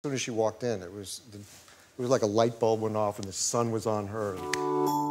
As soon as she walked in, it was like a light bulb went off and the sun was on her.